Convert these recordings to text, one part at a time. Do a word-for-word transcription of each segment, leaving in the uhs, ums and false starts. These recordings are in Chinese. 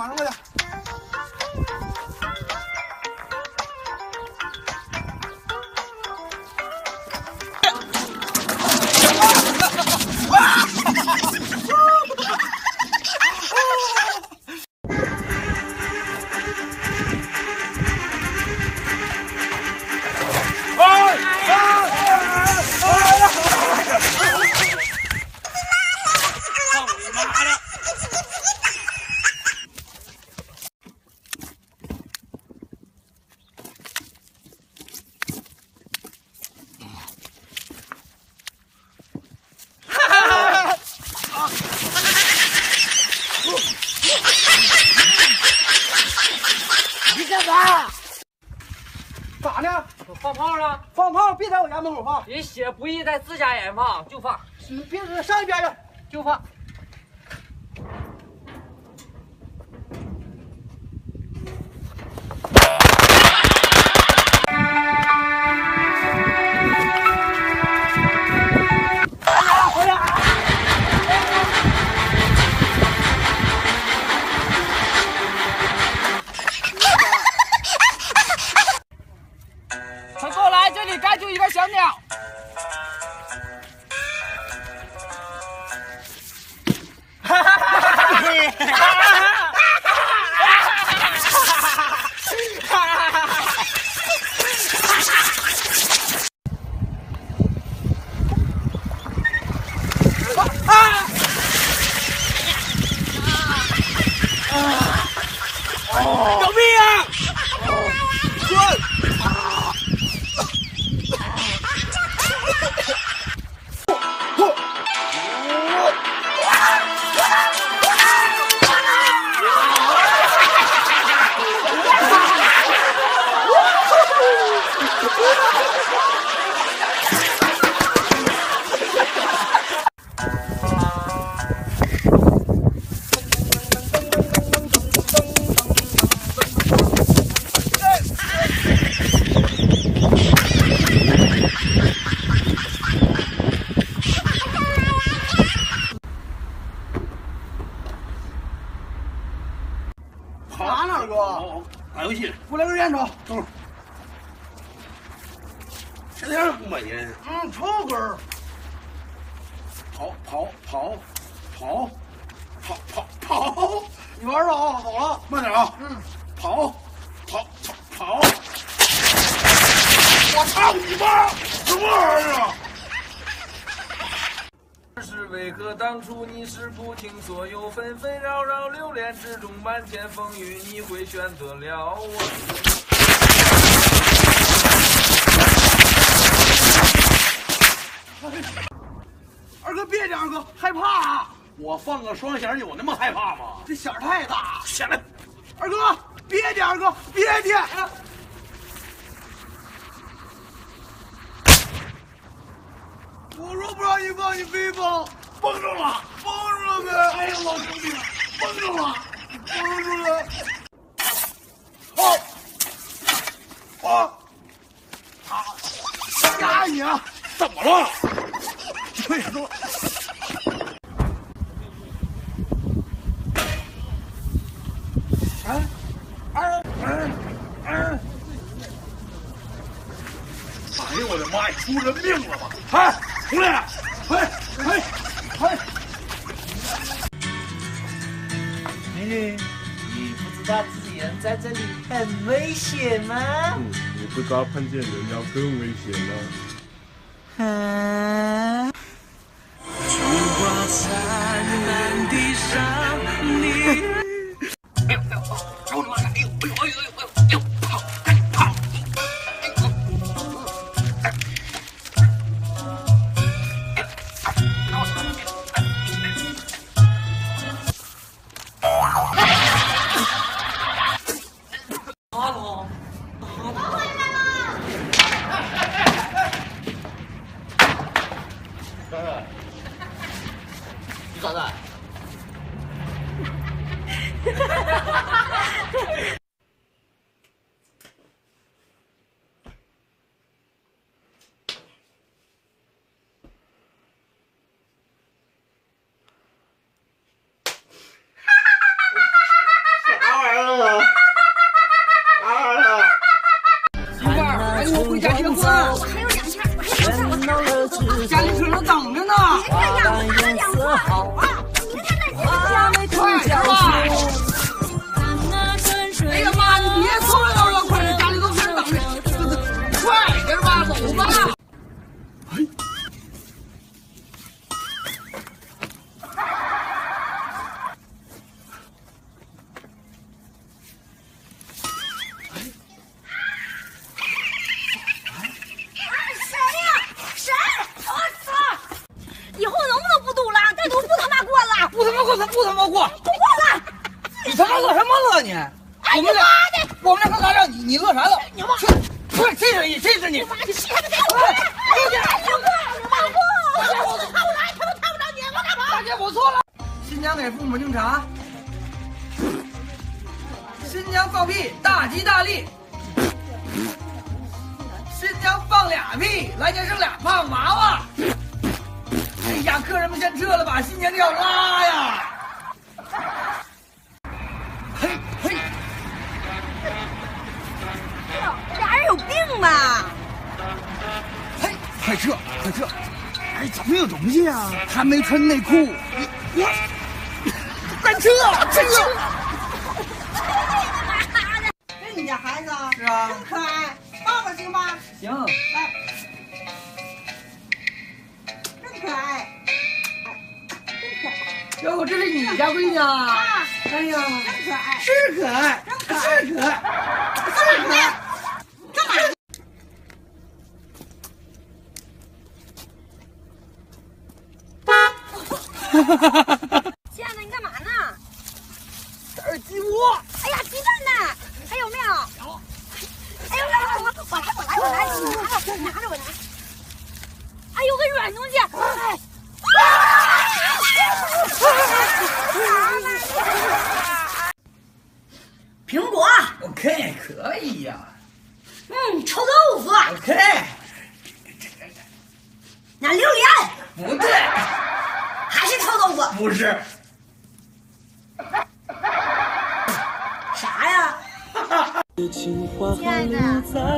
马上过去。咋呢？我放炮了！放炮！别在我家门口放！人写不易在自家人放就放，你别上一边去就放。小鸟，哈哈哈哈哈！有病啊！滚！ 打哪儿哥？打游戏。过来根烟抽。抽。现在也不买烟。嗯，抽根儿。跑跑跑跑跑跑跑！你玩吧啊，走了，慢点啊。嗯。跑跑跑跑！我操你妈！什么玩意儿啊？ 是为何当初你是不听所有纷纷扰扰流连之中漫天风雨，你会选择了我？ 二哥别这样，二哥害怕啊！我放个双弦，有那么害怕吗？这弦太大，下来。二哥别这样，二哥别这样。 我说不让你放，你非放，蹦住了，蹦住了呗！哎呀，老兄弟，蹦住了，蹦住了！好，啊，啊，吓你啊！怎么了？对住。啊，二二二！哎呦我的妈呀，出人命了吧？哎！ 出来！快快快！美女，你不知道自己人在这里很危险吗？嗯，你不知道碰见人妖更危险吗？嗯。烛光灿烂地上，你。哎呦哎呦！我的妈呀！哎呦哎呦哎呦哎呦！ 你咋的？还乐什么乐你？哎、我们俩，我们俩干啥乐？你你乐啥乐？你妈！不是，这是你，这是你。你妈！你气他们家我！我老公，我老公，我看不着，看都看不着你，我干嘛？大姐，我错了。新疆给父母敬茶。新疆放屁，大吉大利。新疆放俩屁，来年生俩胖娃娃。哎呀，客人们先撤了吧，新年要拉呀！嘿嘿，俩人有病吧？嘿，快撤，快撤！哎，怎么有东西啊？他没穿内裤。我，快撤，快撤！这是你家孩子啊？是啊。真可爱，抱抱行吧？行。来，真可爱，真可爱。哟，这是你家闺女啊？哎呀，真可爱，是可爱，真可爱，是可爱，是可爱。干嘛？亲爱的，你干嘛呢？这是鸡窝。哎呀，鸡蛋呢？还有没有？有。哎呦，我我我来我来我来，你拿着你拿着我拿。哎呦，个软东西。哎。苹果。OK， 可以呀。嗯，臭豆腐。OK。那榴莲。不对。还是臭豆腐？不是。啥呀？亲爱的，你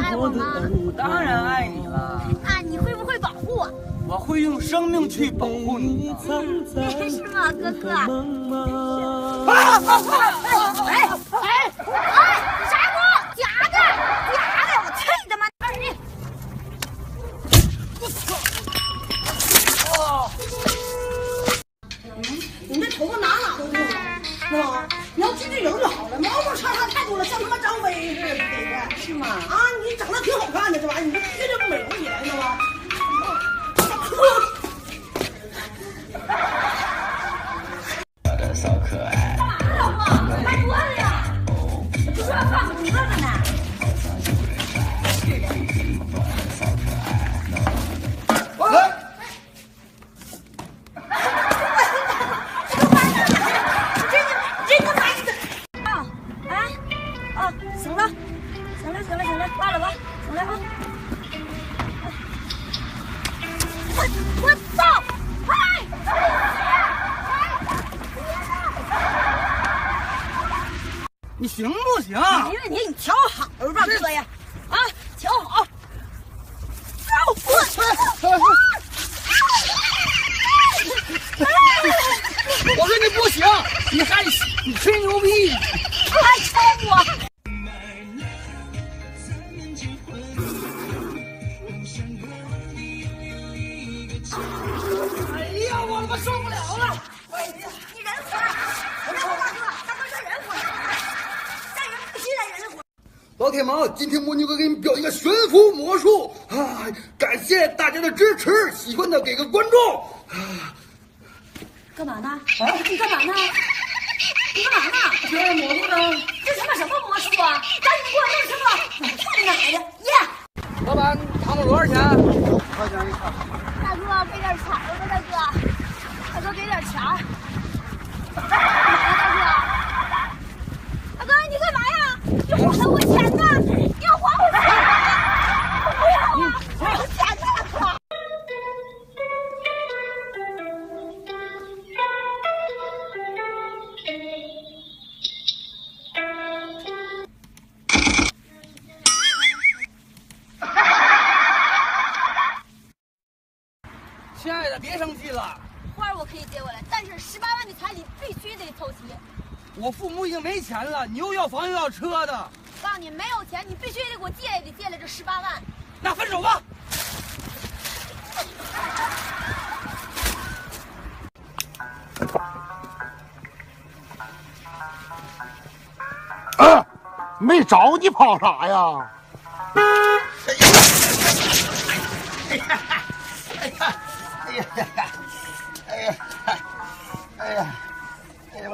爱我吗？我当然爱你了。啊，你会不会保护我？我会用生命去保护你的。嗯，是吗，哥哥？哎哎哎！哎，啥光？假的，假的！我去你他妈！二十一！我操！你这头发哪哪都痛，是吧？你要滴滴油就好了，毛毛叉叉太多了，像他妈张飞似的，得是吗？啊，你长得挺好看的，这玩意儿，你这绝对不美容起来，知道吗？我的小可爱，干嘛呢，老公？你拍桌子呀？你说要放个桌子呢？你行不行？没问题，你调好了吧，哥呀？啊，调好。走，滚！我说你不行，你还你吹牛逼！还抽我！哎呀，我他妈受不了了！哎呀，你人狠！老铁们，今天蜗牛哥给你表演一个悬浮魔术啊！感谢大家的支持，喜欢的给个关注。啊、干嘛呢？啊，你干嘛呢？你干嘛呢？表演魔术呢？这他妈什么魔术啊？赶紧过来，师傅！我去你奶奶！耶！老板，糖果多少钱？五块钱一块。大哥，给点钱吧，大哥。大哥，给点钱。大哥，大哥，你干嘛呀？你还我钱呢！你要还我钱啊！我不要啊！我有钱呢，大哥。亲爱的，别生气了。花我可以接过来，但是十八万的彩礼必须得凑齐。我父母已经没钱了，你又要房又要车的。我告诉你，没有钱，你必须得给我借，得借来这十八万。那分手吧。啊！没找你跑啥呀？哎呀！哎呀！哎呀！哎呀！哎呀！哎呀！哎呀！哎呀！